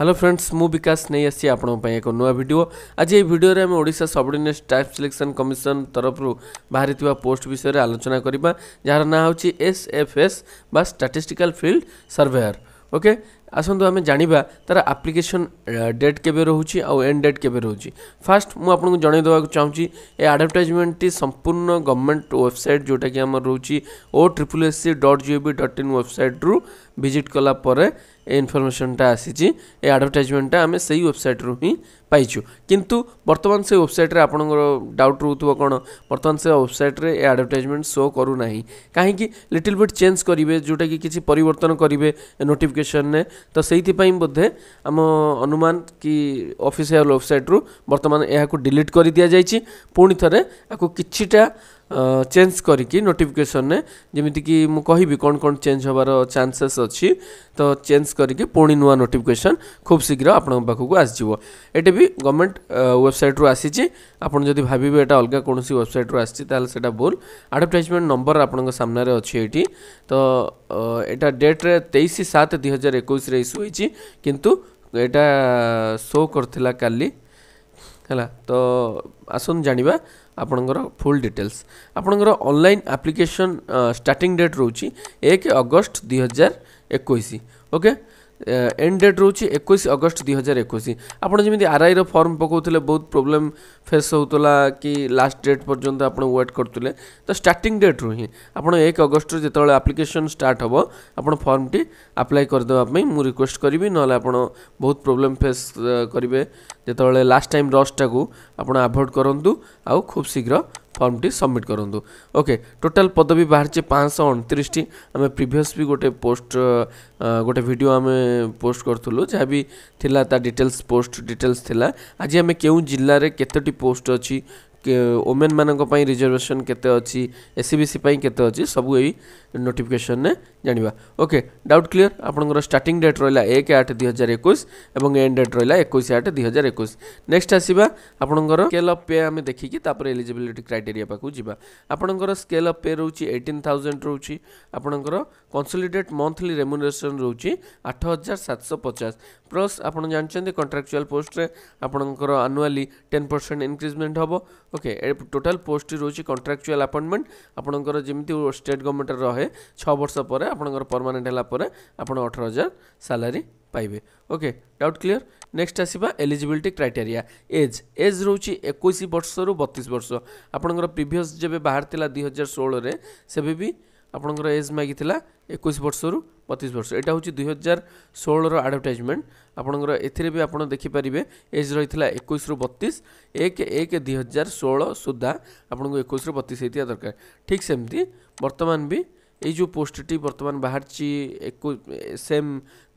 Hello friends मु विकास नहीं आसी आपण पय एक नया वीडियो आज ए वीडियो रे हम Odisha subordinate staff selection commission तरफ रु बाहरितवा पोस्ट विषय रे आलोचना करबा जार ना होची एसएफएस बा स्टैटिस्टिकल फील्ड सर्वेयर ओके आसंतु हमें जानिबा तार एप्लीकेशन डेट केबे रहूची आ एंड डेट केबे रहूची फर्स्ट मु आपन को जणै दवा चाहूची ए एडवर्टाइजमेंट टी संपूर्ण गवर्नमेंट वेबसाइट जोटा कि हमर रहूची ossc.gov.in वेबसाइट रु विजिट कला परे ए इन्फॉर्मेशन टा आसीची ए एडवर्टाइजमेंट टा हमें सही वेबसाइट रु ही पाइचू किंतु वर्तमान से वेबसाइट रे आपन को डाउट रहतबो कोन वर्तमान से वेबसाइट रे ए एडवर्टाइजमेंट शो करू नाही काहे कि लिटिल बिट चेंज करिवे जोटा कि किछि परिवर्तन करिवे नोटिफिकेशन ने तो सही पाई बोधे आम अनुमान कि ऑफिशियल वेबसाइट रु वर्तमान यह को डिलीट कर दि जाइए पुणी थे किटा चेंज करके नोटिफिकेशन ने जमीती कि मु कहबी कौन कौन चेंज होबार चांसेस अच्छी तो चेंज करके पुणी नुआ नोटिफिकेशन खूब शीघ्र आपन पाखक आसीबो एटे भी गवर्नमेंट वेबसाइट रु आसीची आपन जदी भाबिबे एटा अलग कोन सी वेबसाइट रु आसीची ताल सेटा बोल एडवर्टाइजमेंट नंबर आपन को सामने रे अछि एटी तो एटा डेट रे 23/7/2021 रे इशू होईची किंतु एटा शो करथिला काली हला तो आसन जानिबा आपणकर फुल डिटेल्स आपणकर ऑनलाइन एप्लीकेशन स्टार्टिंग डेट रोची 1 अगस्त 2021 ओके एंड डेट रोची 21 अगस्त 2021 आपण जेमि आरआई रो फॉर्म पकोउतले बहुत प्रॉब्लम फेस होतला कि लास्ट डेट पर्यंत आपण वेट करतले तो स्टार्टिंग डेट रु ही आपण 1 अगस्त जेतले एप्लीकेशन स्टार्ट होबो आपण फॉर्म टी अप्लाई कर देबा पई मु रिक्वेस्ट करबी नले आपण बहुत प्रॉब्लम फेस करिवे जेतले लास्ट टाइम रश टा को आपण अवॉइड करंतु आ खूब शीघ्र फॉर्म टी सबमिट करंतु ओके टोटल पदवी बाहर छे 529 टी हमें प्रीवियस भी गोटे पोस्ट गोटे वीडियो हमें पोस्ट करथुलो जे भी थिला ता डिटेल्स पोस्ट डिटेल्स थिला आज हमें केउ जिल्ला रे केतेटी पोस्ट अछि ओमेन मानक पई रिजर्वेशन केते अछि एससीबीसी पई केते अछि सब एई नोटिफिकेशन ने जानिबा ओके डाउट क्लियर आपनकर स्टार्टिंग डेट रहला 1/8/2021 एवं एंड डेट रहला 21/8/2021 नेक्स्ट आसीबा आपनकर स्केल ऑफ पे हम देखि कि तापर एलिजिबिलिटी क्राइटेरिया पाकू जिबा आपनकर स्केल ऑफ पे रहउची 18000 रहउची आपनकर कंसोलिडेट मंथली रेम्युनरेशन रहउची 8750 प्लस आपन जानचें कॉन्ट्रैक्चुअल पोस्ट रे आपनकर एनुअली 10% इंक्रीजमेंट होबो ओके टोटल पोस्ट रोची कॉन्ट्रैक्चुअल अपॉइंटमेंट आपनकर जेमति स्टेट गवर्नमेंट रहे 6 वर्ष पर आपनकर परमानेंट हला पर आपण 18000 सैलरी पाइबे ओके डाउट क्लियर नेक्स्ट आसीबा एलिजिबिलिटी क्राइटेरिया एज एज रोची 21 वर्ष रु 32 वर्ष आपनकर प्रीवियस जेबे बाहर थिला 2016 रे सेबे भी आपनकर एज मागी थिला 21 वर्ष रु 32 वर्ष एटा होची 2016 रो एडवर्टाइजमेंट आपनकर एथिरे भी आपण देखि परिबे एज रहितला 21 रो 32 1/1/2016 सुद्धा आपनको 21 रो 32 हेतिया दरकार ठीक सेमती वर्तमान भी ए जो पोस्ट टी वर्तमान बाहर छि 21 सेम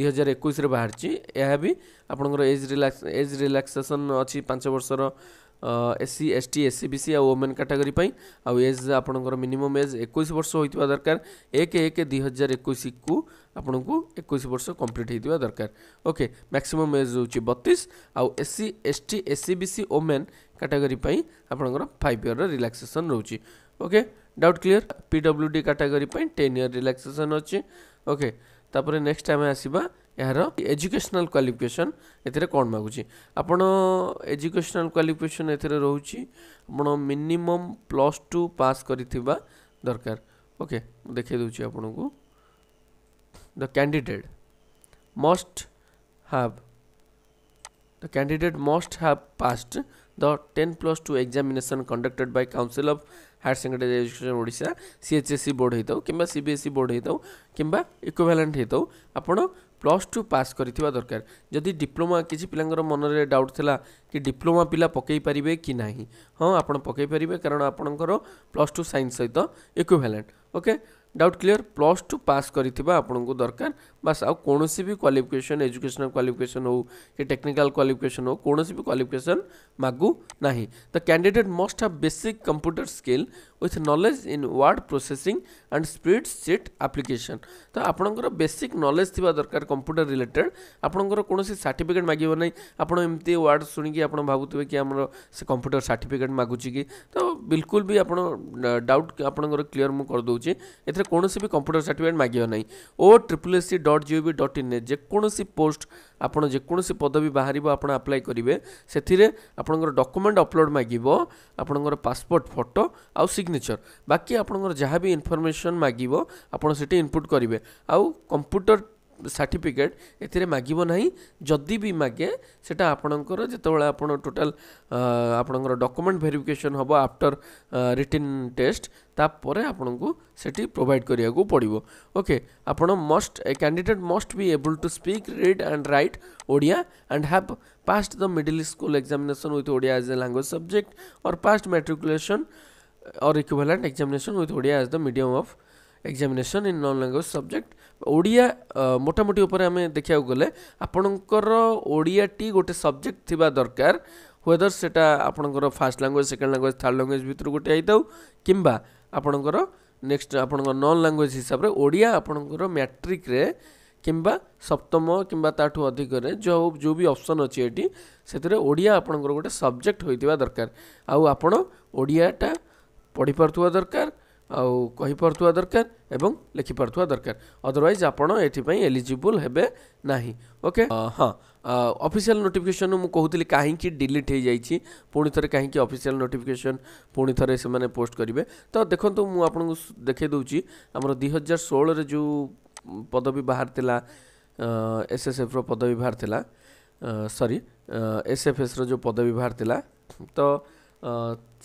2021 रे बाहर छि एहा भी आपनकर एज रिलैक्सेशन अछि 5 वर्ष रो एससी एसटी एससीबीसी आ वुमेन कैटेगरी पई आ एज आपनकर मिनिमम एज 21 वर्ष होइतबा दरकार 1/1/2021 को आपनकु 21 वर्ष कंप्लीट हेइतबा दरकार ओके मैक्सिमम एज होची 32 आ SC ST SCBC women category पई आपनकर 5 ईयर रिलैक्सेशन रहउची okay doubt clear PWD category पई 10 ईयर रिलैक्सेशन होची ओके तापर नेक्स्ट टाइम आसीबा यार एजुकेशनल क्वालिफिकेशन एथिरे कोन मागुची आपण एजुकेशनल क्वालिफिकेशन एथिरे रहउची आपण मिनिमम +2 पास करिथिबा दरकार ओके देखे दोची आपण को the candidate must have passed the 10+2 examination conducted by Council of Higher Secondary Education Odisha CHSE board हेतौ किबा CBSE board हेतौ किबा equivalent हेतौ आपण +2 पास करितवा दरकार जदि डिप्लोमा किछि पिलांगर मन रे डाउट थिला कि डिप्लोमा पिला पकेई परिबे कि नाही हां आपण पकेई परिबे कारण आपणकर +2 साइंस सहित equivalent okay doubt clear +2 pass करितवा आपणको दरकार बस आ कोनोसी भी क्वालिफिकेशन एजुकेशनल क्वालिफिकेशन हो कि टेक्निकल क्वालिफिकेशन हो कोनोसी भी क्वालिफिकेशन मागु नाही the candidate must have basic computer skill with knowledge in word processing and spreadsheet application. तो आपनोंगरा basic knowledge थी बादरकार computer related. आपनोंगरा कोनो से certificate मागियो नहीं. आपनों इम्ते word सुनी कि आपनों भागुते हुए कि हमरो से computer certificate मागुची की. तो बिल्कुल भी आपनों doubt आपनोंगरा clear मु कर दोची. इतने कोनो से भी computer certificate मागियो नहीं. odsc.gov.in जे कोनो से post आपनों जे कोनो से पदवी बाहरी बा आपनों apply करीबे. सेथिरे आपनोंगरा document upload मागिबो. आपनोंगरा passport photo आउ सिग्नेचर बाकी आपनों जहाँ भी इनफॉरमेशन मागिबो आपन सेटे इनपुट करिवे आउ कंप्यूटर सर्टिफिकेट एथिरे मागिबो नाही जदी भी मागे सेटा आपनकर जेतबेला आपन टोटल आपनकर डॉक्यूमेंट वेरिफिकेशन होबो आफ्टर रिटन टेस्ट ता परे आपन को सेटी प्रोवाइड करिया को पड़िबो. ओके आपन must a candidate must be able to speak read and write Odia and have passed the middle school examination with Odia as a language subject or passed matriculation or equivalent examination with Odia as the medium of examination in non-language subject. Odia मोटा मोटी ऊपर हमें देखिया होगले आपनों करो Odia T गोटे subject थी बात दरकार whether सेटा आपनों करो first language, second language, third language भीतर गोटे आई दाउ किंबा आपनों करो next आपनों करो non-language हिसाब रे Odia आपनों करो matric रे किंबा सप्तम किंबा ताठो अधिक रे जो जो भी ऑप्शन अछि एटी सेतरे ओडिया आपन गोटे सब्जेक्ट होइतिबा दरकार आउ आपन ओडिया टा पढि परथुवा दरकार आउ कहि परथुवा दरकार एवं लेखि परथुवा दरकार अदरवाइज आपन एठी पई एलिजिबल हेबे नाही. ओके हां ऑफिशियल नोटिफिकेशन मु कहूतली काहे कि डिलीट हे जाईछि पुणी थरे काहे कि ऑफिशियल नोटिफिकेशन पुणी थरे से माने पोस्ट करिवे तो देखंतु मु आपन को देखे दोउछि हमर 2016 रे जो पदवी बाहर थिला एसएसएफ रो पदवी बाहर थिला सॉरी एसएफएस रो जो पदवी बाहर थिला तो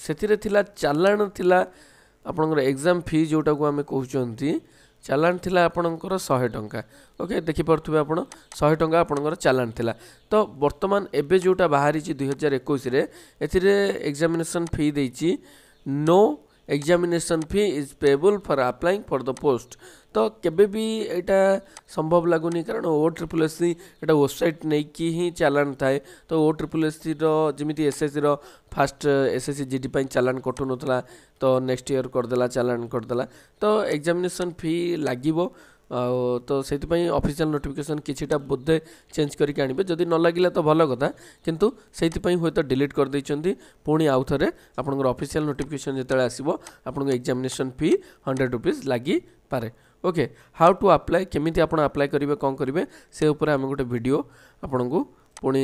सेथिरे थिला चालान थिला आपनकर एग्जाम फी जोटा को हमें कहउचंती चालान थिला आपनकर 100 टंका. ओके देखि परथुबे आपन 100 टंका आपनकर चालान थिला तो वर्तमान एबे जोटा बाहरी छि 2021 रे एथिरे एग्जामिनेशन फी देछि no examination fee is payable for applying for the post तो केबे भी एटा संभव लागुनी कारण OSSC एटा वेबसाइट नै कि ही चालान थाए तो OSSC रो जेमिति एसएससी रो फर्स्ट एसएससी जीडी पई चालान कटु नथला तो नेक्स्ट ईयर कर देला चालान कर देला तो एग्जामिनेशन फी लागिबो तो सेति पई ऑफिशियल नोटिफिकेशन किछिटा बुद्धे चेंज करी कानिबे जदी न लागिला तो भलो कथा किंतु सेति पई होय तो डिलीट कर दै चंदी पुणी आउ थरे आपनकर ऑफिशियल नोटिफिकेशन जेतले आसीबो आपनकर एग्जामिनेशन फी 100 रुपीस लागी पारे. ओके हाउ टू अप्लाई केमिति आपन अप्लाई करिवे कोन करिवे से ऊपर हम गोटे वीडियो आपनकू पुणी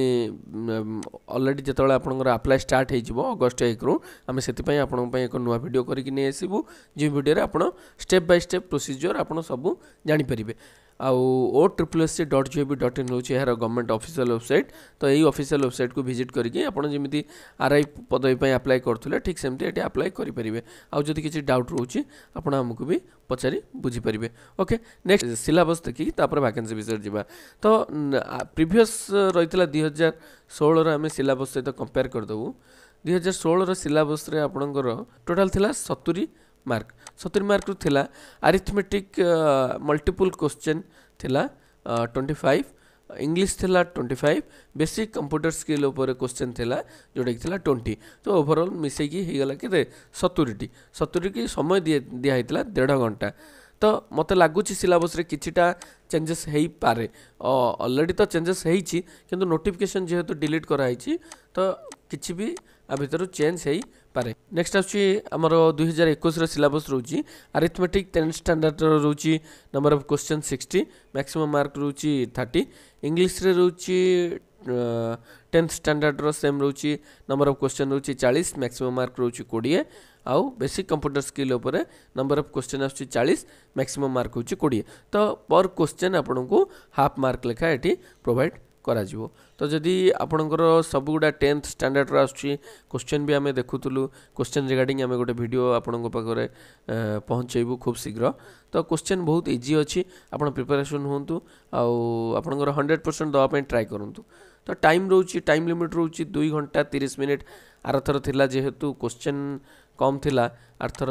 ऑलरेडी जेतले आपनकर अप्लाई स्टार्ट हे जिवो अगस्त 1 रु आमे सेति पई आपन पई एक नवा वीडियो करी कि नै आसीबो जे वीडियो रे आपन स्टेप बाय स्टेप प्रोसीजर आपन सब जानि परिबे आउ odsc.gov.in होची यार गवर्नमेंट ऑफिशियल वेबसाइट तो एही ऑफिशियल वेबसाइट को विजिट करके आपण जेमिति आरआई पदवी पई अप्लाई करथले ठीक सेमते एटी अप्लाई करि परिबे आउ जदी किछि डाउट रहूची आपण हमकु भी पचारी बुझी परिबे. ओके नेक्स्ट सिलेबस देखि तापर वैकेंसी विषय जिबा तो प्रीवियस रहितला 2016 रे हमें सिलेबस सहित कंपेयर कर दउ 2016 रे सिलेबस रे आपणकर टोटल थिला 70 मार्क 70 मार्क रु थिला अरिथमेटिक मल्टीपल क्वेश्चन थिला 25 इंग्लिश थिला 25 बेसिक कंप्यूटर स्किल ऊपर क्वेश्चन थिला जोडे थिला 20 तो ओवरऑल मिसे की हे गला केते 70 टी 70 की समय दिया हितला 1.5 घंटा तो मते लागुची सिलेबस रे किछिटा चेंजेस हेई पारे ऑलरेडी तो चेंजेस हेई छि किंतु नोटिफिकेशन जेहेतु डिलीट कराई छि तो किछि भी आ भीतर चेंज हेई पारे. नेक्स्ट आछी हमरो 2021 रे सिलेबस रहूची अरिथमेटिक 10th स्टैंडर्ड रहूची number of question 60 maximum mark रहूची 30 इंग्लिश रे रहूची 10th स्टैंडर्ड रो सेम रहूची नंबर ऑफ क्वेश्चन रहूची 40 मैक्सिमम मार्क रहूची 20 आउ बेसिक कंप्यूटर स्किल ऊपर नंबर ऑफ क्वेश्चन आछी 40 मैक्सिमम मार्क होची 20 तो पर क्वेश्चन आपन को हाफ मार्क लेखा एठी प्रोवाइड करा जीवो तो जदी आपनकर सबगुडा 10th स्टैंडर्ड रा आछी क्वेश्चन भी हमें देखुतलु क्वेश्चन रिगार्डिंग हमें गोटे वीडियो आपनको पाखरे पहुचैबु खूब शीघ्र तो क्वेश्चन बहुत इजी अछि आपण प्रिपरेशन होंतु आ आपनकर 100% दवा पे ट्राई करंतु तो टाइम रहूची टाइम लिमिट रहूची 2 घंटा 30 मिनिट आरथर थिला जेहेतु क्वेश्चन कम थिला आरथर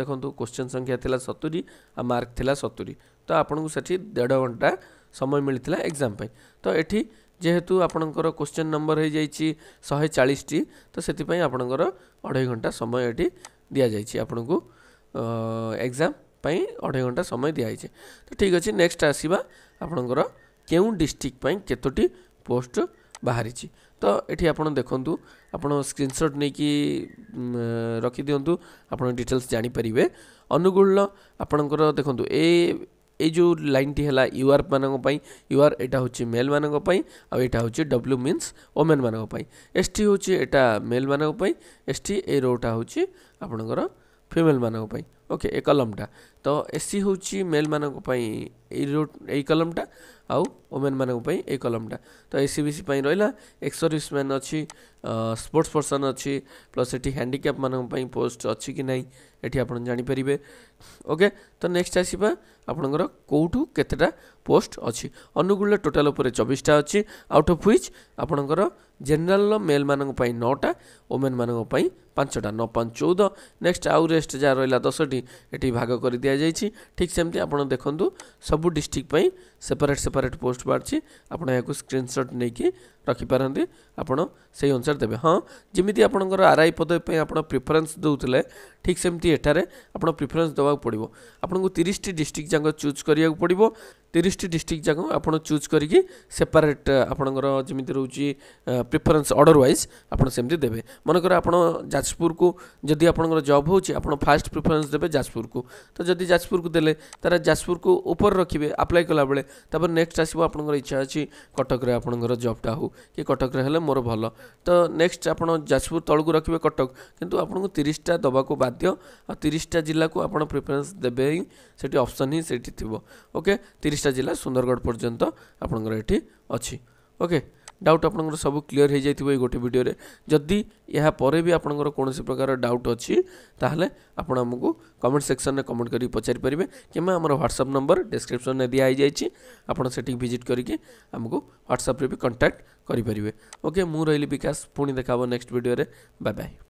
देखंतु क्वेश्चन संख्या थिला 70 आ मार्क थिला 70 तो आपनको सेठी 1.5 घंटा समय मिलितला एग्जाम पई तो एठी जेहेतु आपनकर क्वेश्चन नंबर हे जाईची 140 टी तो सेति पई आपनकर 2.5 घंटा समय एठी दिया जाइए आपन को एग्जाम पई 8 घंटा समय दिया जाइए तो ठीक अछि। नेक्स्ट आसीबा आपनकर केउ डिस्ट्रिक्ट पई केतोटी पोस्ट बाहरि छि तो एठी आपन देखंतु आपन स्क्रीनशॉट नै कि रखि दियंतु आपन डिटेल्स जानि परिबे। अनुगुल आपनकर देखंतु ए जो लाइन टी हला यूआर मानन पई यूआर एटा होछि मेल मानन पई आ एटा होछि डब्ल्यू मींस वुमेन मानन पई एसटी होछि एटा मेल मानन पई एसटी ए रोटा होछि आपनकर फीमेल मानन पई ओके ए कॉलमटा तो एससी होछि मेल मानन पई ए रोट ए कॉलमटा आ वुमेन मानन पई ए कॉलमटा तो एससीबीसी पई रहला एक्सर्विसमैन अछि स्पोर्ट्स पर्सन अछि प्लस एठी हैंडिकैप मानन पई पोस्ट अछि कि नहीं एठी आपन जानि परिबे ओके। तो नेक्स्ट आसीबा आपनकर कोठू केतेटा पोस्ट अछि अनुगुल टोटल ऊपर 24 टा अछि आउट ऑफ व्हिच आपनकर जनरल मेल मानन पई 9 टा वुमेन मानन पई 5 टा 9 5 14। नेक्स्ट आउ रेस्ट जा रहला 10 टी एठी भाग कर दिया जाईछि ठीक सेमते आपन देखंतु सब डिस्ट्रिक्ट पई सेपरेट सेपरेट पोस्ट बारछि आपन या को स्क्रीनशॉट नै कि रखि पारंती आपन सेही अनुसार देबे। हां जेमिति आपनकर आरआई पद पई आपन प्रेफरेंस दउतले ठीक सेमति एठारे आपन प्रेफरेंस दवा पड़िबो आपन को 30 टी डिस्ट्रिक्ट जांग चूज करिया पड़िबो 30 टी डिस्ट्रिक्ट जांग आपन चूज करि कि सेपरेट आपनकर जेमिति रहउछि प्रेफरेंस ऑर्डर वाइज आपन सेमति देबे। मनकर आपन जाजपुर को जदी आपनकर जॉब होछि आपन फर्स्ट प्रेफरेंस देबे जाजपुर को तो जदी जाजपुर को देले तारा जाजपुर को ऊपर रखिबे अप्लाई कला बेले तब नेक्स्ट आसीबो आपनकर इच्छा अछि कटक रे आपनकर जॉब टा हो कि कटक रे हले मोर भलो तो नेक्स्ट आपन जाजपुर तळ को रखिबे कटक किंतु आपन को 30 टा दबा को बाध्य आ 30 टा जिल्ला को आपन प्रेफरेंस देबे सेठी ऑप्शन ही सेठी थिबो ओके 30 टा जिल्ला सुंदरगढ़ पर्यंत आपनकर एठी अछि ओके। डाउट आपनकर सब क्लियर हे जायतिबो ए गोटे वीडियो रे जदी यहा परे भी आपनकर कोनोसी प्रकार डाउट अछि ताहले आपन हमकु कमेंट सेक्शन में कमेंट करी पचारि परिबे किमा हमर WhatsApp नंबर डिस्क्रिप्शन में दिया आइ जायछि आपन सेठी विजिट करके हमकु WhatsApp रे भी कांटेक्ट करि परिबे ओके। मु रहली विकास पुणी देखाबो नेक्स्ट वीडियो रे बाय बाय।